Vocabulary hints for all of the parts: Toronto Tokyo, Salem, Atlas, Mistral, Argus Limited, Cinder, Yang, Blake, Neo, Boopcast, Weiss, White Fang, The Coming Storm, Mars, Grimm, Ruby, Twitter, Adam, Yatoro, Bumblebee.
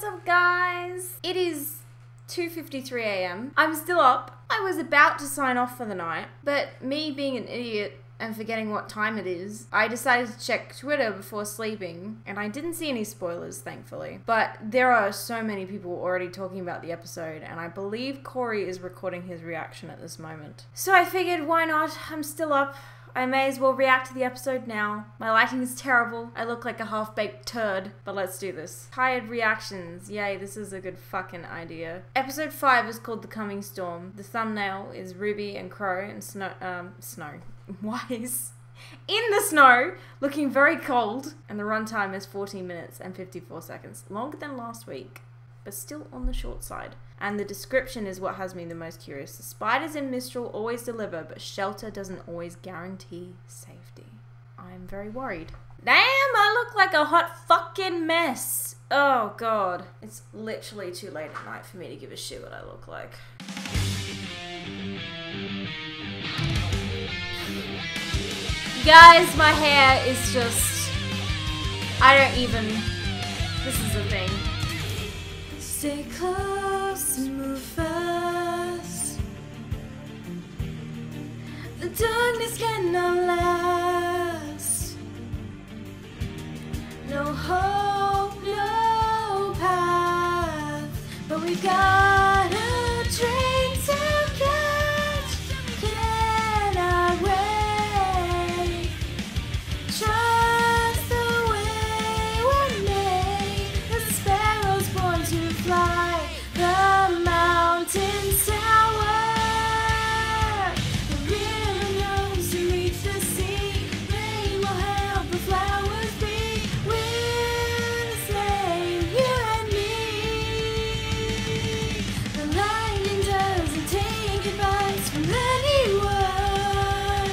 What's up, guys? It is 2:53 a.m. I'm still up. I was about to sign off for the night, but me being an idiot and forgetting what time it is, I decided to check Twitter before sleeping, and I didn't see any spoilers, thankfully. But there are so many people already talking about the episode, and I believe Corey is recording his reaction at this moment. So I figured, why not? I'm still up. I may as well react to the episode now. My lighting is terrible. I look like a half-baked turd, but let's do this. Tired reactions. Yay, this is a good fucking idea. Episode 5 is called The Coming Storm. The thumbnail is Ruby and Crow and Weiss in the snow, looking very cold. And the runtime is 14 minutes and 54 seconds. Longer than last week, but still on the short side. And the description is what has me the most curious. The spiders in Mistral always deliver, but shelter doesn't always guarantee safety. I'm very worried. Damn, I look like a hot fucking mess. Oh God. It's literally too late at night for me to give a shit what I look like. You guys, my hair is just... I don't even... This is the thing. Stay close, move fast. The darkness cannot last. No hope, no path, but we got a train to catch. Can I wait? Trust the way we're made. The sparrow's born to fly. The mountain tower. The river knows to reach the sea. Rain will help the flowers be. We're the same, you and me. The lightning doesn't take advice from anyone.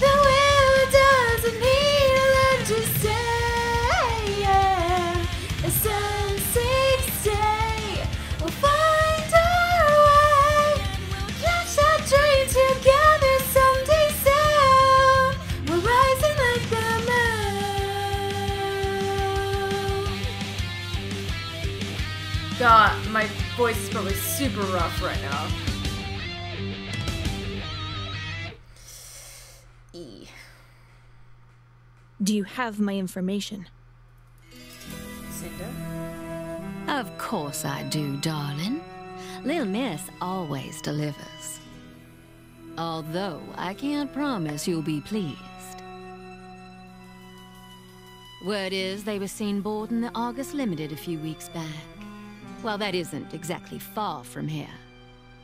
The wearer doesn't need a lot to say. Yeah. The sun sinks day. We'll find our way. Catch that train together someday soon. We're rising like the moon. God, my voice is probably super rough right now. E. Do you have my information? Cinder? Of course I do, darling. Little Miss always delivers. Although I can't promise you'll be pleased. Word is they were seen boarding the Argus Limited a few weeks back. Well, that isn't exactly far from here.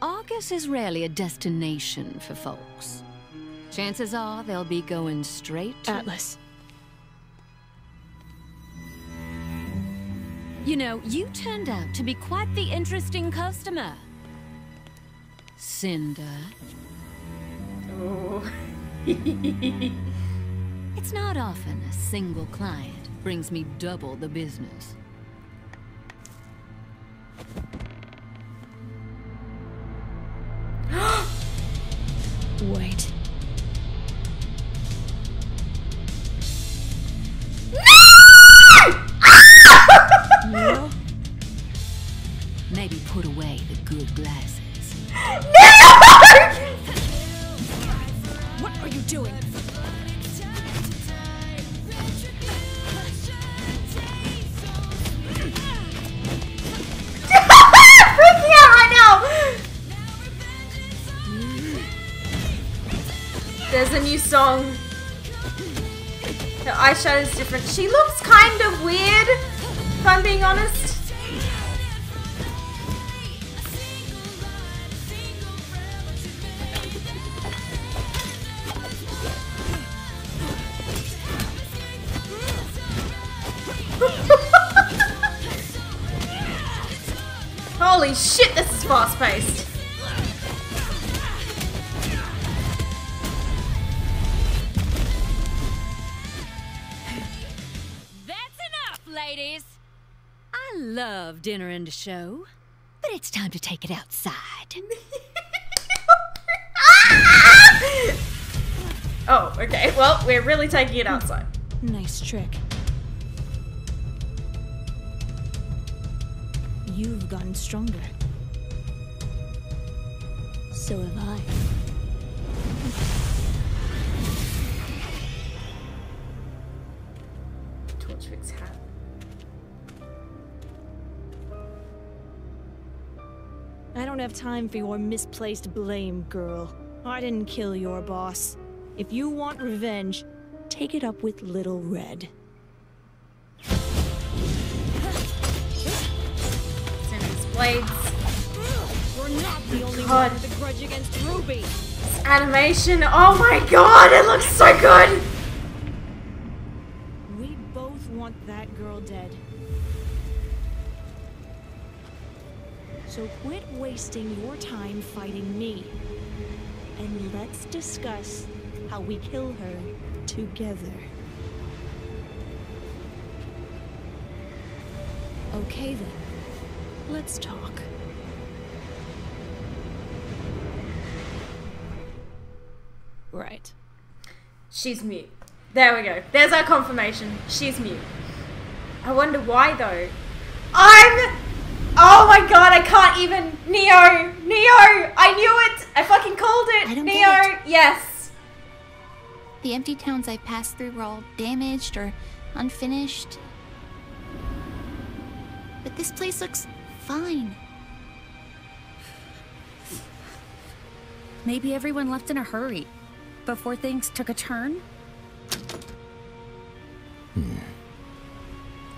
Argus is rarely a destination for folks. Chances are they'll be going straight to... Atlas. You know, you turned out to be quite the interesting customer. Cinder. Oh. It's not often a single client brings me double the business. Wait. Neo? Maybe put away the good glasses. Neo! What are you doing? I'm freaking out right now! There's a new song. Her eyeshadow is different. She looks kind of weird, if I'm being honest. Holy shit, this is fast-paced. Love dinner and a show, but it's time to take it outside. Oh, okay. Well, we're really taking it outside. Nice trick. you've gotten stronger. So have I. Torchwick's hat. I don't have time for your misplaced blame, girl. I didn't kill your boss. If you want revenge, take it up with Little Red. Blades. You're not the only one with a grudge against Ruby. This animation, oh my god, it looks so good. We both want that girl dead. So quit wasting your time fighting me. And let's discuss how we kill her together. Okay then. Let's talk. Right. She's mute. There we go. There's our confirmation. She's mute. I wonder why though. Oh my god, I can't even. Neo! Neo! I knew it! I fucking called it! I don't Neo! Get it. Yes! The empty towns I passed through were all damaged or unfinished. But this place looks fine. Maybe everyone left in a hurry before things took a turn.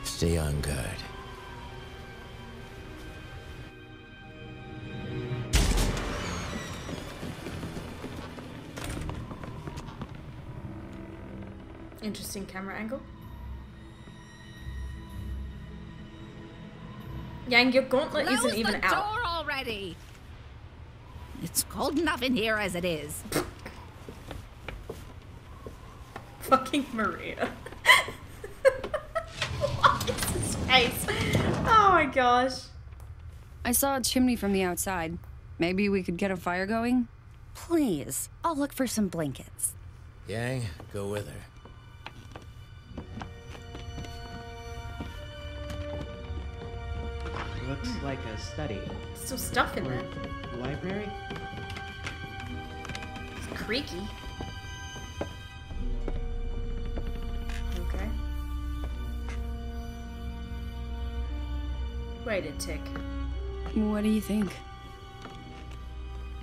Stay on guard. Interesting camera angle. Yang, your gauntlet isn't even out. Close the door already. It's cold enough in here as it is. Fucking Maria. What is his face? Oh my gosh. I saw a chimney from the outside. Maybe we could get a fire going? Please. I'll look for some blankets. Yang, go with her. Looks like a study. Still stuff in there. Library? It's creaky. Okay. Wait a tick. What do you think?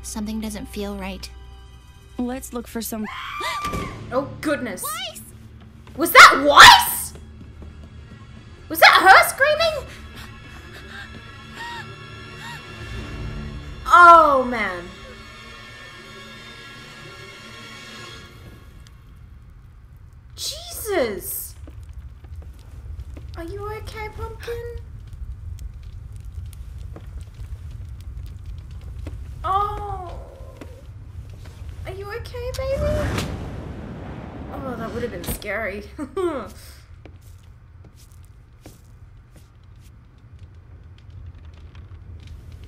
Something doesn't feel right. Let's look for some. Oh, goodness. Weiss! Was that Weiss? Was that her screaming? Oh, man. Jesus. Are you okay, Pumpkin? Oh. Are you okay, baby? Oh, that would have been scary.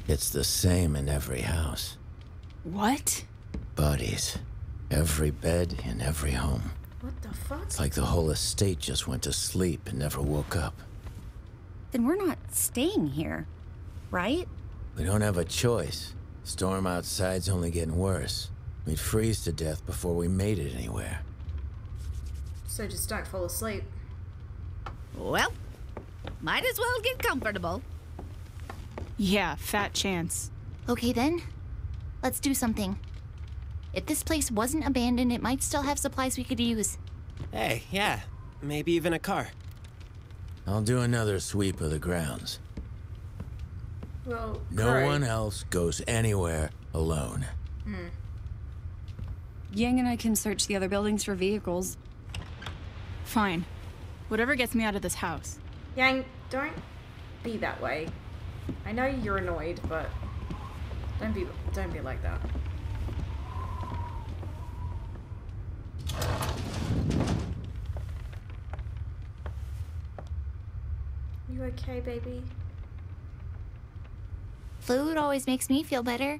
It's the same in every house. What? Bodies. Every bed in every home. What the fuck? It's like the whole estate just went to sleep and never woke up. Then we're not staying here, right? We don't have a choice. Storm outside's only getting worse. We'd freeze to death before we made it anywhere. So just don't fall asleep. Well, might as well get comfortable. Yeah, fat chance. Okay then, let's do something. If this place wasn't abandoned, it might still have supplies we could use. Hey, yeah, maybe even a car. I'll do another sweep of the grounds. Well, no one else goes anywhere alone. Yang and I can search the other buildings for vehicles. Fine. Whatever gets me out of this house. Yang, don't be that way. I know you're annoyed, but don't be like that. You okay, baby? Food always makes me feel better.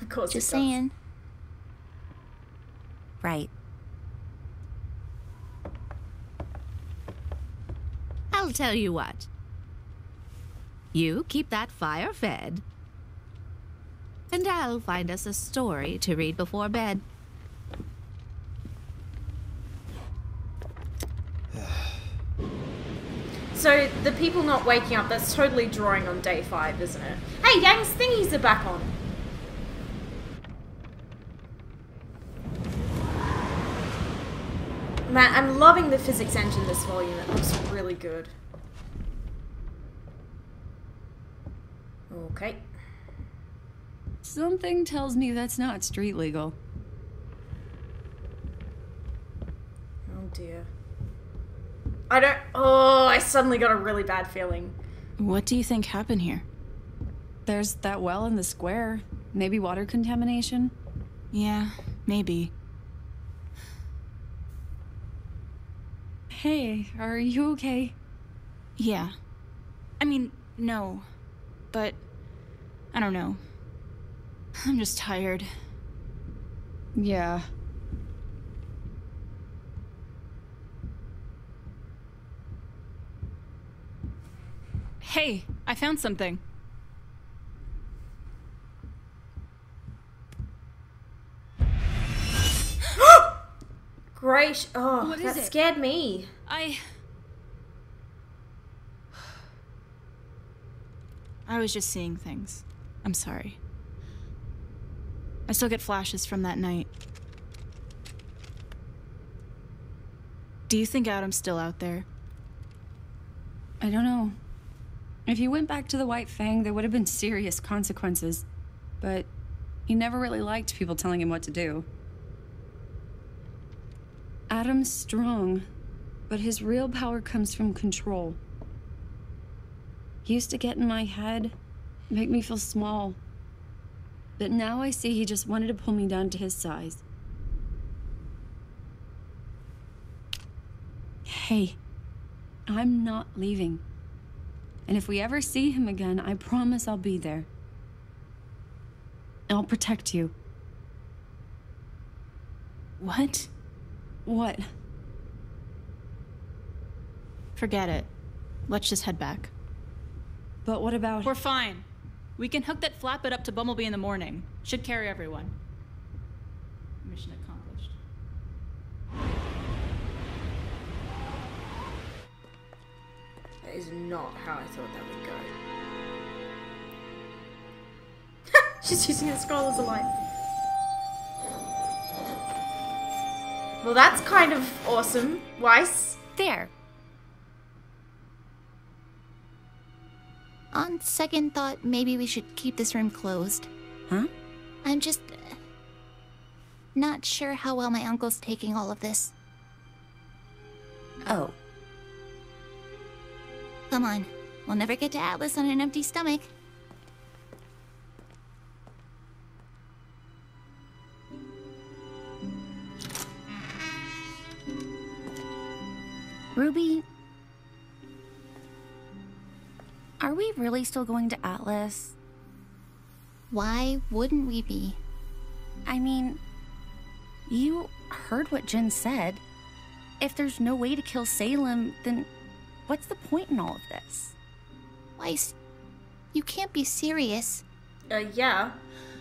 Of course. Just saying. Right. I'll tell you what. You keep that fire fed. And I'll find us a story to read before bed. So, the people not waking up, that's totally drawing on day 5, isn't it? Hey, Yang's thingies are back on. Man, I'm loving the physics engine this volume. It looks really good. Okay. Something tells me that's not street legal. Oh dear. I suddenly got a really bad feeling. What do you think happened here? There's that well in the square. Maybe water contamination? Yeah, maybe. Hey, are you okay? Yeah. I mean, no. But, I don't know. I'm just tired. Yeah. Hey, I found something. Great. Oh, that scared me. I was just seeing things. I'm sorry. I still get flashes from that night. Do you think Adam's still out there? I don't know. If he went back to the White Fang, there would have been serious consequences. But he never really liked people telling him what to do. Adam's strong, but his real power comes from control. He used to get in my head, make me feel small. But now I see he just wanted to pull me down to his size. Hey, I'm not leaving. And if we ever see him again, I promise I'll be there. I'll protect you. What? What? Forget it. Let's just head back. But what about— We're fine. We can hook that flap it up to Bumblebee in the morning. Should carry everyone. Mission accomplished. That is not how I thought that would go. She's using the scroll as a light. Well, that's kind of awesome, Weiss. There. On second thought, maybe we should keep this room closed. Huh? I'm just not sure how well my uncle's taking all of this. Oh. Come on. We'll never get to Atlas on an empty stomach. Ruby, are we really still going to Atlas? Why wouldn't we be? I mean, you heard what Jen said. If there's no way to kill Salem, then what's the point in all of this? Weiss, you can't be serious. Yeah.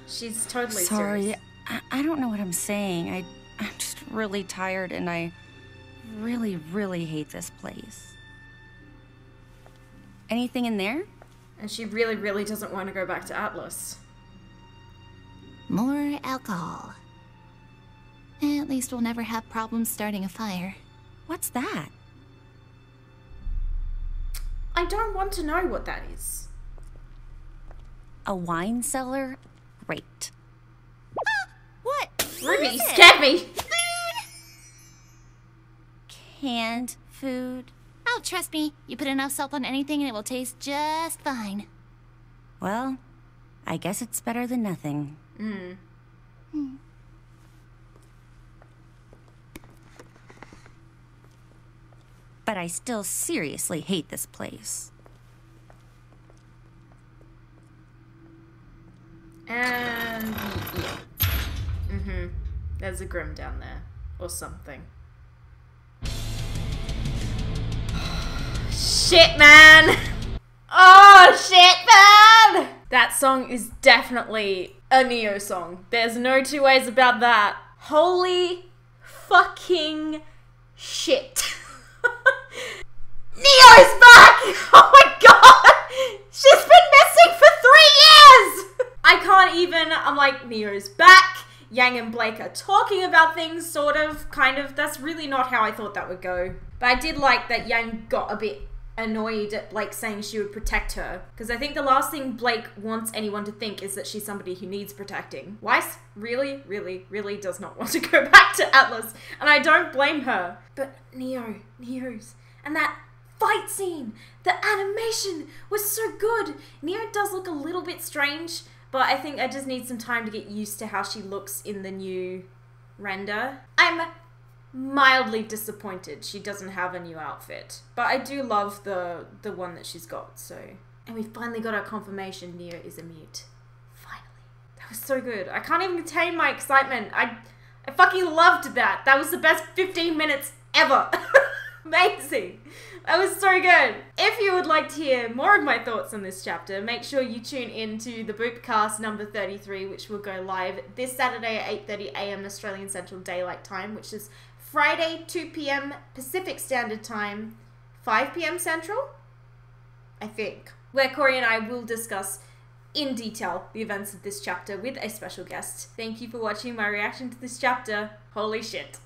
She's totally serious. Sorry, I don't know what I'm saying. I'm just really tired and I really hate this place. Anything in there? And she really doesn't want to go back to Atlas. More alcohol. At least we'll never have problems starting a fire. What's that? I don't want to know what that is. A wine cellar? Great. Ah, what? Ruby, you scared me! Canned food. Oh, trust me. You put enough salt on anything and it will taste just fine. Well, I guess it's better than nothing. But I still seriously hate this place. And yeah. There's a Grimm down there. Or something. Shit, man! Oh, shit, man! That song is definitely a Neo song. There's no two ways about that. Holy fucking shit. Neo's back! Oh my god! She's been missing for 3 years! I can't even, I'm like, Neo's back. Yang and Blake are talking about things, sort of, kind of. That's really not how I thought that would go. But I did like that Yang got a bit annoyed at Blake saying she would protect her. Because I think the last thing Blake wants anyone to think is that she's somebody who needs protecting. Weiss really, really, really does not want to go back to Atlas. And I don't blame her. But Neo's. And that fight scene, the animation was so good. Neo does look a little bit strange, but I think I just need some time to get used to how she looks in the new render. I'm mildly disappointed she doesn't have a new outfit, but I do love the one that she's got, so. And we finally got our confirmation Neo is a mute. Finally. That was so good. I can't even contain my excitement. I fucking loved that. That was the best 15 minutes ever. Amazing. That was so good. If you would like to hear more of my thoughts on this chapter, make sure you tune in to the Boopcast number 33, which will go live this Saturday at 8:30 a.m. Australian Central Daylight Time, which is Friday, 2 p.m. Pacific Standard Time, 5 p.m. Central, I think, where Corey and I will discuss in detail the events of this chapter with a special guest. Thank you for watching my reaction to this chapter. Holy shit.